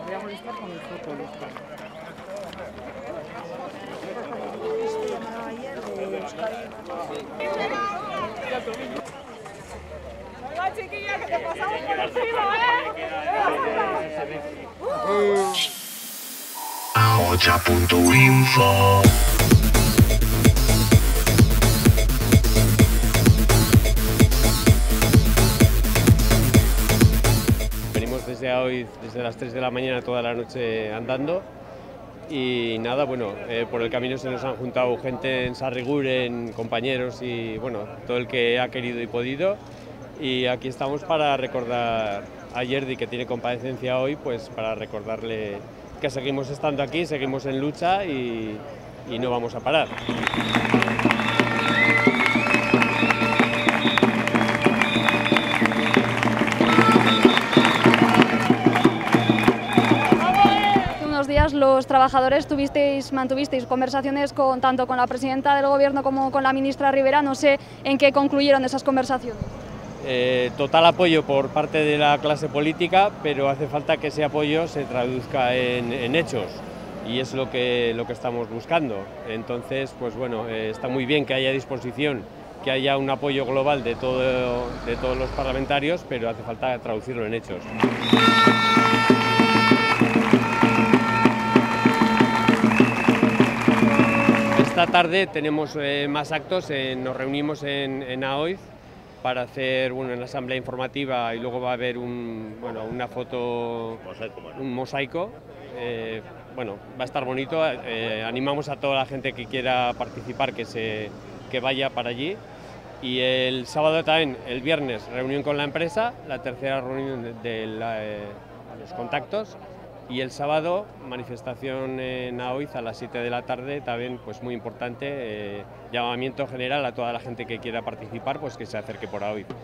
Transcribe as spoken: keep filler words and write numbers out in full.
Podríamos estar con el futbolista. Esto llamado ayer de Euskadi. ¡Venga, chiquilla, que te pasamos por encima, eh! Agoitz punto info Desde hoy, desde las tres de la mañana, toda la noche andando y nada, bueno, eh, por el camino se nos han juntado gente en Sarriguren, compañeros y bueno, todo el que ha querido y podido, y aquí estamos para recordar a Ayerdi, que tiene comparecencia hoy, pues para recordarle que seguimos estando aquí, seguimos en lucha y, y no vamos a parar. Los trabajadores tuvisteis, mantuvisteis conversaciones con, tanto con la presidenta del Gobierno como con la ministra Rivera. No sé en qué concluyeron esas conversaciones. Eh, total apoyo por parte de la clase política, pero hace falta que ese apoyo se traduzca en, en hechos, y es lo que, lo que estamos buscando. Entonces, pues bueno, eh, está muy bien que haya disposición, que haya un apoyo global de, todo, de todos los parlamentarios, pero hace falta traducirlo en hechos. Esta tarde tenemos eh, más actos, eh, nos reunimos en, en Agoitz para hacer bueno, una asamblea informativa, y luego va a haber un, bueno, una foto, un mosaico, eh, bueno, va a estar bonito, eh, animamos a toda la gente que quiera participar que, se, que vaya para allí, y el sábado también, el viernes, reunión con la empresa, la tercera reunión de la, eh, los contactos. Y el sábado, manifestación en Agoitz a las siete de la tarde, también pues muy importante, eh, llamamiento general a toda la gente que quiera participar, pues que se acerque por Agoitz.